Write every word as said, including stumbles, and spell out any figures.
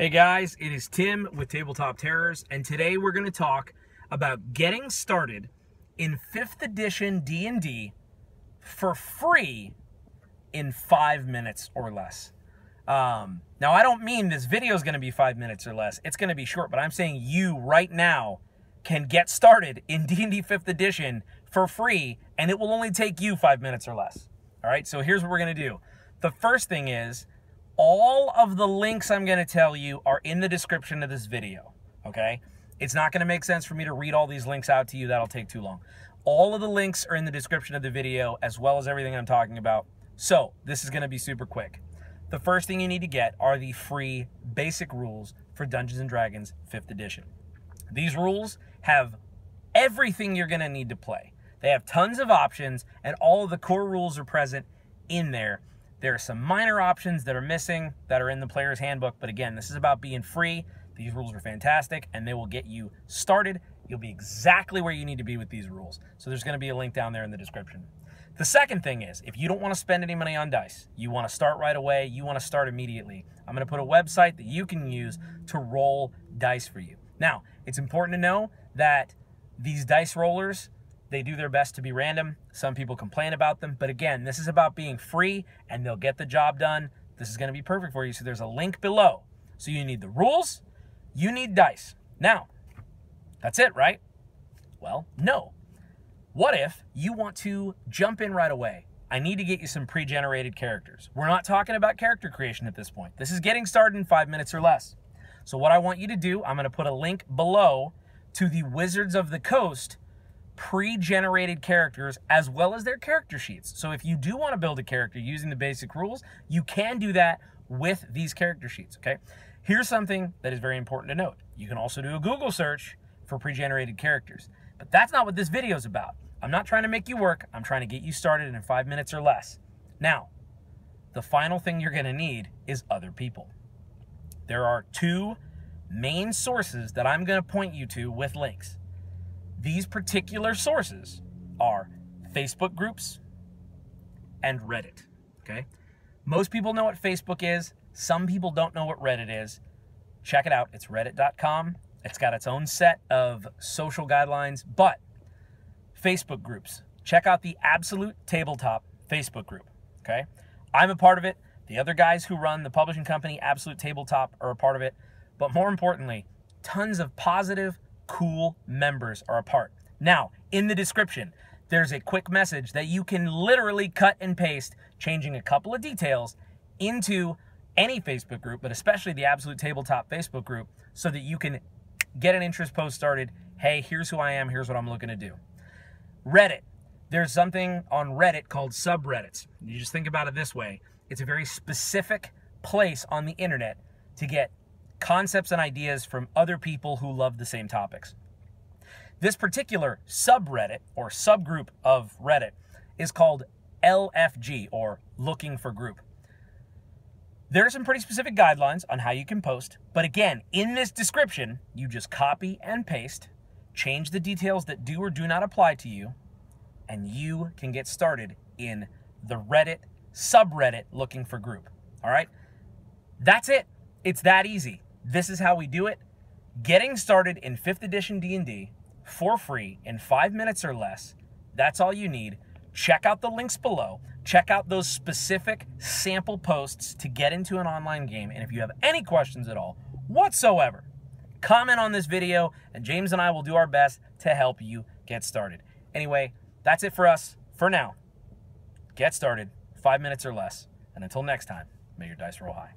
Hey guys, it is Tim with Tabletop Terrors, and today we're going to talk about getting started in fifth edition D and D for free in five minutes or less. Um, now, I don't mean this video is going to be five minutes or less. It's going to be short, but I'm saying you right now can get started in D and D fifth edition for free, and it will only take you five minutes or less. All right, so here's what we're going to do. The first thing is, all of the links I'm going to tell you are in the description of this video, okay? It's not going to make sense for me to read all these links out to you. That'll take too long. All of the links are in the description of the video, as well as everything I'm talking about. So this is going to be super quick. The first thing you need to get are the free basic rules for Dungeons and Dragons fifth edition. These rules have everything you're going to need to play. They have tons of options, and all of the core rules are present in there. There are some minor options that are missing that are in the player's handbook, but again, this is about being free. These rules are fantastic, and they will get you started. You'll be exactly where you need to be with these rules. So there's going to be a link down there in the description. The second thing is, if you don't want to spend any money on dice, you want to start right away, you want to start immediately, I'm going to put a website that you can use to roll dice for you. Now, it's important to know that these dice rollers, they do their best to be random. Some people complain about them. But again, this is about being free, and they'll get the job done. This is going to be perfect for you. So there's a link below. So you need the rules. You need dice. Now, that's it, right? Well, no. What if you want to jump in right away? I need to get you some pre-generated characters. We're not talking about character creation at this point. This is getting started in five minutes or less. So what I want you to do, I'm going to put a link below to the Wizards of the Coast pre-generated characters, as well as their character sheets. So if you do want to build a character using the basic rules, you can do that with these character sheets, okay? Here's something that is very important to note. You can also do a Google search for pre-generated characters, but that's not what this video is about. I'm not trying to make you work. I'm trying to get you started in five minutes or less. Now, the final thing you're going to need is other people. There are two main sources that I'm going to point you to with links. These particular sources are Facebook groups and Reddit, okay? Most people know what Facebook is. Some people don't know what Reddit is. Check it out. It's reddit dot com. It's got its own set of social guidelines, but Facebook groups. Check out the Absolute Tabletop Facebook group, okay? I'm a part of it. The other guys who run the publishing company, Absolute Tabletop, are a part of it. But more importantly, tons of positive, cool members are a part. Now, in the description, there's a quick message that you can literally cut and paste, changing a couple of details into any Facebook group, but especially the Absolute Tabletop Facebook group, so that you can get an interest post started. Hey, here's who I am, here's what I'm looking to do. Reddit. There's something on Reddit called subreddits. You just think about it this way. It's a very specific place on the internet to get concepts and ideas from other people who love the same topics. This particular subreddit or subgroup of Reddit is called L F G, or Looking for Group. There are some pretty specific guidelines on how you can post, but again, in this description, you just copy and paste, change the details that do or do not apply to you, and you can get started in the Reddit subreddit Looking for Group. All right? That's it. It's that easy. This is how we do it. Getting started in fifth edition D and D for free in five minutes or less. That's all you need. Check out the links below. Check out those specific sample posts to get into an online game. And if you have any questions at all whatsoever, comment on this video, and James and I will do our best to help you get started. Anyway, that's it for us for now. Get started, five minutes or less. And until next time, may your dice roll high.